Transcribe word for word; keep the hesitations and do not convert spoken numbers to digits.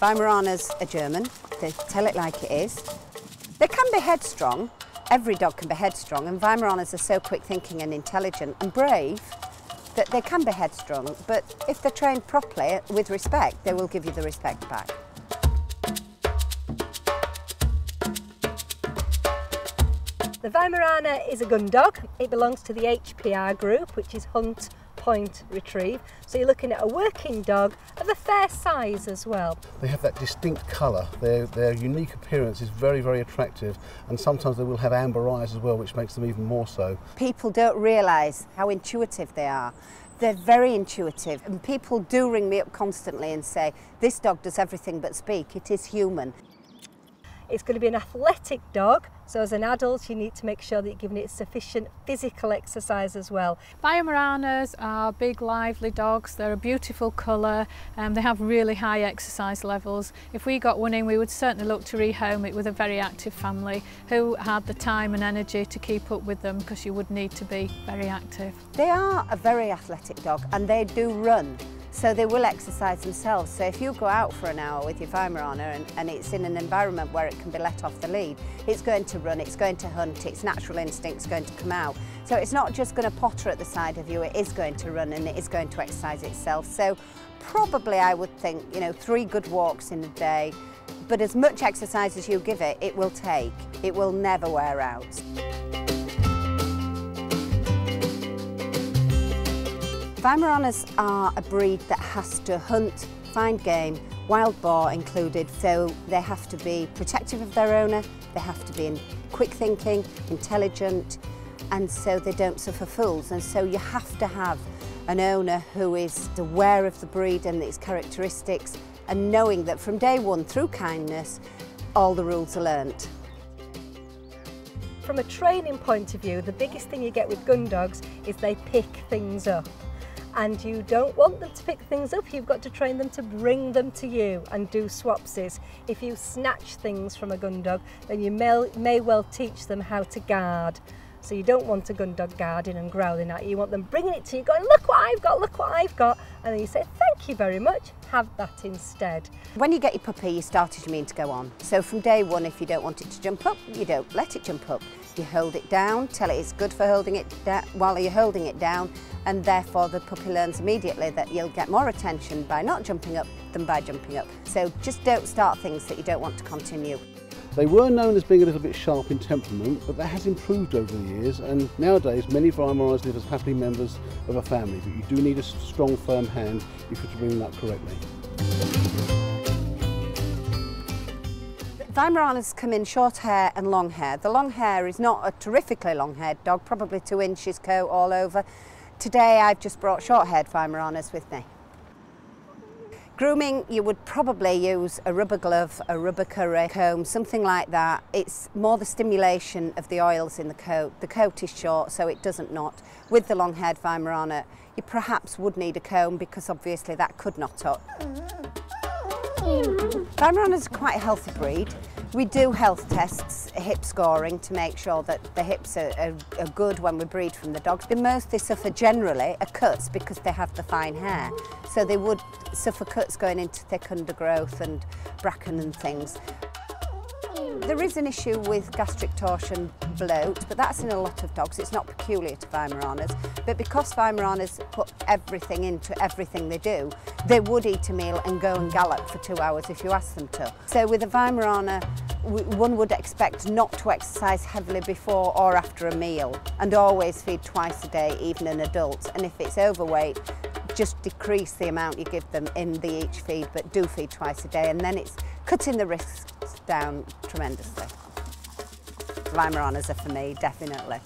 Weimaraner's are German. They tell it like it is. They can be headstrong. Every dog can be headstrong, and Weimaraners are so quick thinking and intelligent and brave that they can be headstrong, but if they're trained properly with respect, they will give you the respect back. The Weimaraner is a gun dog. It belongs to the H P R group, which is hunt, point, retrieve. So you're looking at a working dog of a fair size as well. They have that distinct colour. Their, their unique appearance is very, very attractive, and sometimes they will have amber eyes as well, which makes them even more so. People don't realise how intuitive they are. They're very intuitive, and people do ring me up constantly and say, this dog does everything but speak, it is human. It's going to be an athletic dog, so as an adult you need to make sure that you're giving it sufficient physical exercise as well. Weimaraners are big, lively dogs. They're a beautiful colour and they have really high exercise levels. If we got one in, we would certainly look to rehome it with a very active family who had the time and energy to keep up with them, because you would need to be very active. They are a very athletic dog and they do run. So they will exercise themselves. So if you go out for an hour with your Weimaraner and, and it's in an environment where it can be let off the lead, it's going to run, it's going to hunt, its natural instinct's going to come out. So it's not just going to potter at the side of you, it is going to run and it is going to exercise itself. So probably I would think, you know, three good walks in a day, but as much exercise as you give it, it will take. It will never wear out. Weimaraners are a breed that has to hunt, find game, wild boar included, so they have to be protective of their owner, they have to be quick thinking, intelligent, and so they don't suffer fools. And so you have to have an owner who is aware of the breed and its characteristics, and knowing that from day one, through kindness, all the rules are learnt. From a training point of view, the biggest thing you get with gun dogs is they pick things up. And you don't want them to pick things up, you've got to train them to bring them to you and do swapsies. If you snatch things from a gun dog, then you may, may well teach them how to guard. So you don't want a gun dog guarding and growling at you, you want them bringing it to you going, look what I've got, look what I've got, and then you say, thank you very much, have that instead. When you get your puppy, you started to mean to go on. So from day one, if you don't want it to jump up, you don't let it jump up. You hold it down, tell it it's good for holding it down while you're holding it down, and therefore the puppy learns immediately that you'll get more attention by not jumping up than by jumping up. So just don't start things that you don't want to continue. They were known as being a little bit sharp in temperament, but that has improved over the years, and nowadays many Weimaraners live as happily members of a family, but you do need a strong, firm hand if you're to bring them up correctly. Weimaraners come in short hair and long hair. The long hair is not a terrifically long-haired dog, probably two inches coat all over. Today I've just brought short-haired Weimaraners with me. Grooming, you would probably use a rubber glove, a rubber curry comb, something like that. It's more the stimulation of the oils in the coat. The coat is short, so it doesn't knot. With the long-haired Weimaraner, you perhaps would need a comb because obviously that could knot up. Weimaraners are quite a healthy breed. We do health tests, hip scoring, to make sure that the hips are, are, are good when we breed from the dogs. The most they suffer generally are cuts because they have the fine hair. So they would suffer cuts going into thick undergrowth and bracken and things. There is an issue with gastric torsion, bloat, but that's in a lot of dogs. It's not peculiar to Weimaraners, but because Weimaraners put everything into everything they do, they would eat a meal and go and gallop for two hours if you asked them to. So with a Weimaraner, one would expect not to exercise heavily before or after a meal, and always feed twice a day, even an adult, and if it's overweight, just decrease the amount you give them in the each feed, but do feed twice a day, and then it's cutting the risks down tremendously. Weimaraners are for me, definitely.